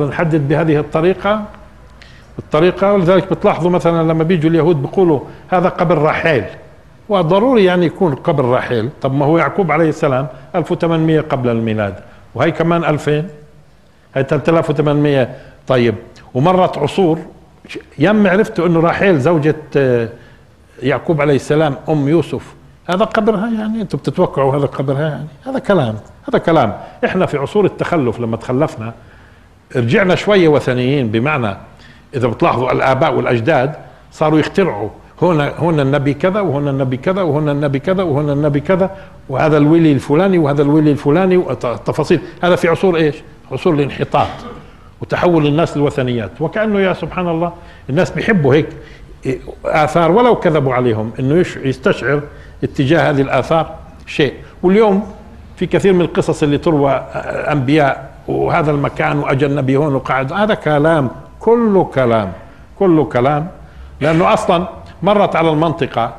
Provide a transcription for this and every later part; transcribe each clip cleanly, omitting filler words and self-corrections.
نحدد بهذه الطريقة ولذلك بتلاحظوا مثلا لما بيجوا اليهود بيقولوا هذا قبر راحيل، وضروري يعني يكون قبر راحيل. طب ما هو يعقوب عليه السلام 1800 قبل الميلاد، وهي كمان 2000، هي 3800. طيب ومرت عصور يم عرفتوا انه راحيل زوجة يعقوب عليه السلام ام يوسف هذا قبرها، يعني انتم بتتوقعوا هذا قبرها؟ يعني هذا كلام. احنا في عصور التخلف لما تخلفنا رجعنا شوية وثنيين، بمعنى إذا بتلاحظوا الآباء والأجداد صاروا يخترعوا هنا النبي كذا وهنا النبي كذا وهنا النبي كذا وهنا النبي كذا، وهذا الولي الفلاني وهذا الولي الفلاني والتفاصيل. هذا في عصور إيش؟ عصور الانحطاط وتحول الناس للوثنيات. وكأنه يا سبحان الله الناس بيحبوا هيك آثار ولو كذبوا عليهم، إنه يستشعر اتجاه هذه الآثار شيء. واليوم في كثير من القصص اللي تروى أنبياء وهذا المكان واجى النبي هون وقعد، هذا كلام كله كلام، لانه اصلا مرت على المنطقه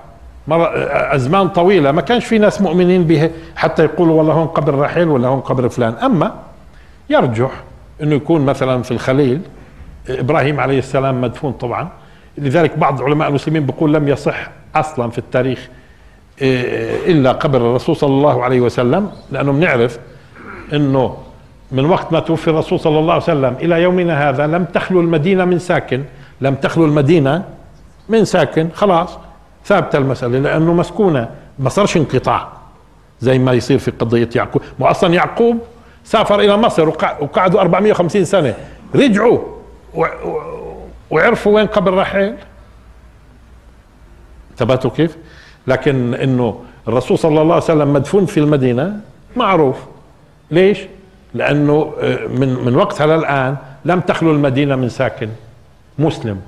ازمان طويله ما كانش في ناس مؤمنين به حتى يقولوا والله هون قبر راحيل ولا هون قبر فلان. اما يرجح انه يكون مثلا في الخليل ابراهيم عليه السلام مدفون طبعا، لذلك بعض علماء المسلمين بيقول لم يصح اصلا في التاريخ الا قبر الرسول صلى الله عليه وسلم، لانه بنعرف انه من وقت ما توفي الرسول صلى الله عليه وسلم إلى يومنا هذا لم تخلو المدينة من ساكن. خلاص ثابتة المسألة لأنه مسكونة، ما صارش انقطاع زي ما يصير في قضية يعقوب. وأصلا يعقوب سافر إلى مصر وقعدوا 450 سنة، رجعوا وعرفوا وين قبر راحيل. ثبتوا كيف؟ لكن إنه الرسول صلى الله عليه وسلم مدفون في المدينة معروف. ليش؟ لأنه من وقتها للآن لم تخلو المدينة من ساكن مسلم،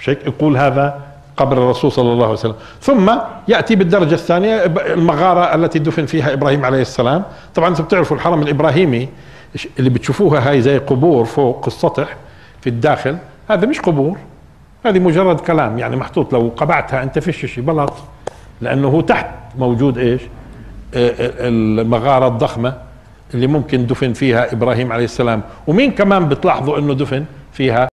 مش هيك؟ يقول هذا قبر الرسول صلى الله عليه وسلم. ثم يأتي بالدرجة الثانية المغارة التي دفن فيها إبراهيم عليه السلام. طبعا أنتم بتعرفوا الحرم الإبراهيمي اللي بتشوفوها هاي زي قبور فوق السطح في الداخل، هذا مش قبور، هذه مجرد كلام يعني محطوط. لو قبعتها أنت فيش شيء بلط، لأنه هو تحت موجود إيش المغارة الضخمة اللي ممكن دفن فيها إبراهيم عليه السلام. ومين كمان بتلاحظوا أنه دفن فيها؟